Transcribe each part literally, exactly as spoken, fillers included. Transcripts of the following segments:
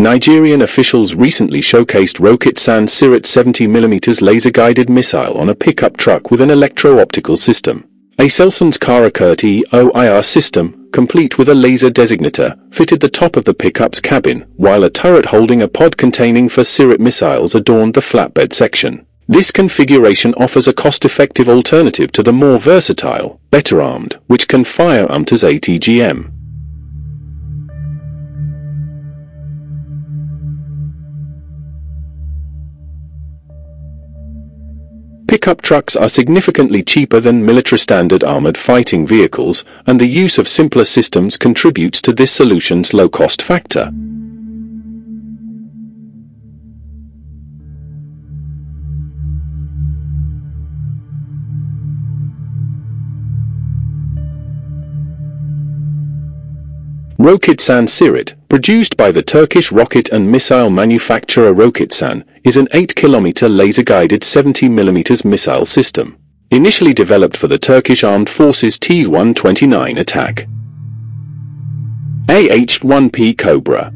Nigerian officials recently showcased Roketsan Cirit seventy millimeter laser-guided missile on a pickup truck with an electro-optical system. Aselsan's Karakurt E O I R system, complete with a laser designator, fitted the top of the pickup's cabin, while a turret holding a pod containing four Cirit missiles adorned the flatbed section. This configuration offers a cost-effective alternative to the more versatile, better armed, which can fire Umtas A T G M. Pickup trucks are significantly cheaper than military-standard armored fighting vehicles, and the use of simpler systems contributes to this solution's low-cost factor. Roketsan Cirit, produced by the Turkish rocket and missile manufacturer Roketsan, is an eight kilometer laser-guided seventy millimeter missile system, initially developed for the Turkish Armed Forces T one twenty-nine Atak. A H one P Cobra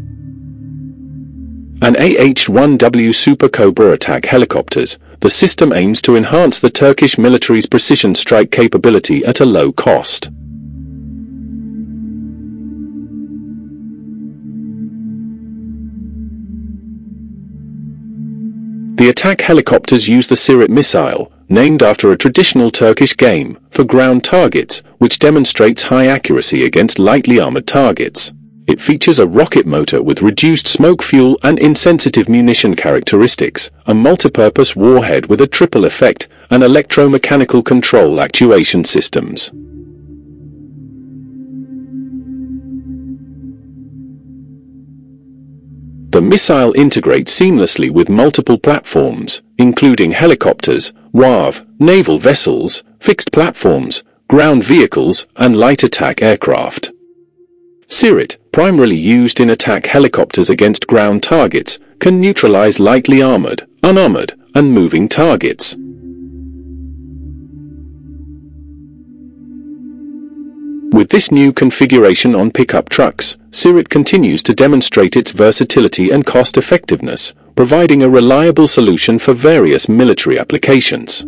and A H one W Super Cobra attack helicopters, the system aims to enhance the Turkish military's precision strike capability at a low cost. The attack helicopters use the Cirit missile, named after a traditional Turkish game, for ground targets, which demonstrates high accuracy against lightly armored targets. It features a rocket motor with reduced smoke fuel and insensitive munition characteristics, a multipurpose warhead with a triple effect, and electromechanical control actuation systems. The missile integrates seamlessly with multiple platforms, including helicopters, W A V, naval vessels, fixed platforms, ground vehicles, and light attack aircraft. Cirit, primarily used in attack helicopters against ground targets, can neutralize lightly armored, unarmored, and moving targets. With this new configuration on pickup trucks, Cirit continues to demonstrate its versatility and cost-effectiveness, providing a reliable solution for various military applications.